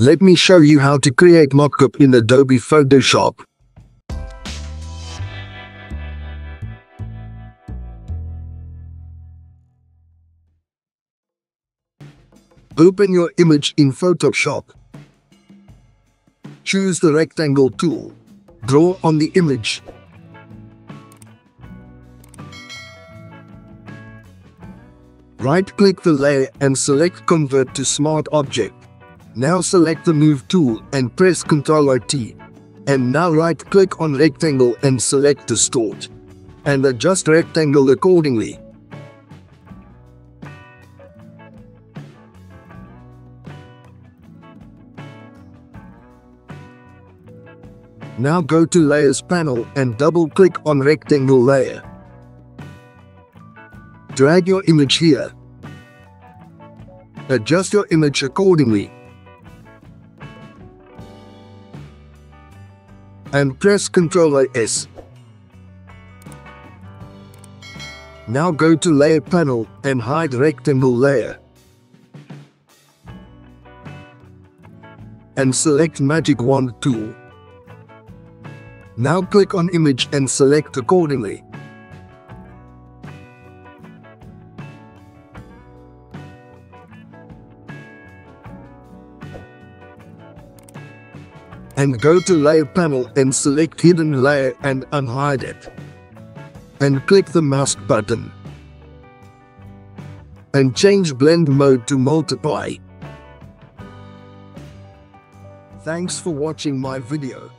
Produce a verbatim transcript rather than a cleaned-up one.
Let me show you how to create mockup in Adobe Photoshop. Open your image in Photoshop. Choose the rectangle tool. Draw on the image. Right-click the layer and select Convert to Smart Object. Now select the Move tool and press control I T. And now right-click on Rectangle and select Distort. And adjust Rectangle accordingly. Now go to Layers panel and double-click on Rectangle layer. Drag your image here. Adjust your image accordingly. And press control S. Now go to Layer panel and hide Rectangle layer. And select Magic Wand tool. Now click on Image and select accordingly. And go to Layer panel and select Hidden Layer and unhide it. And click the mouse button. And change Blend Mode to Multiply. Thanks for watching my video.